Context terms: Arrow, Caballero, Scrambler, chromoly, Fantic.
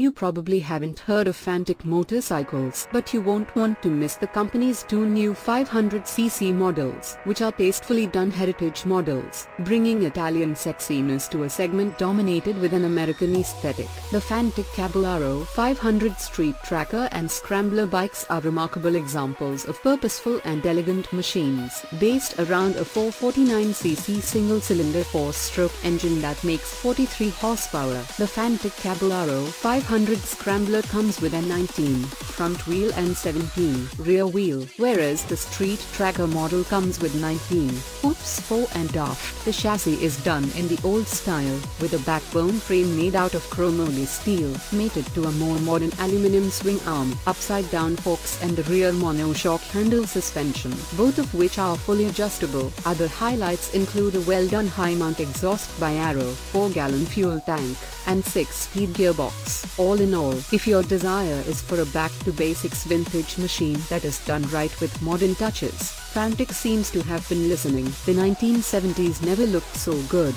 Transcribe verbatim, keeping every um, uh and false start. You probably haven't heard of Fantic motorcycles, but you won't want to miss the company's two new five hundred c c models, which are tastefully done heritage models, bringing Italian sexiness to a segment dominated with an American aesthetic. The Fantic Caballero five hundred Street Tracker and Scrambler bikes are remarkable examples of purposeful and elegant machines, based around a four forty-nine c c single-cylinder four-stroke engine that makes forty-three horsepower. The Fantic Caballero five hundred Scrambler comes with a nineteen front wheel and seventeen rear wheel, whereas the Street Tracker model comes with nineteen hoops fore and aft. The chassis is done in the old style, with a backbone frame made out of chromoly steel, mated to a more modern aluminum swing arm, upside-down forks and a rear monoshock handle suspension, both of which are fully adjustable. Other highlights include a well-done high-mount exhaust by Arrow, four gallon fuel tank, and six-speed gearbox. All in all, if your desire is for a back-to-basics vintage machine that is done right with modern touches, Fantic seems to have been listening. The nineteen seventies never looked so good.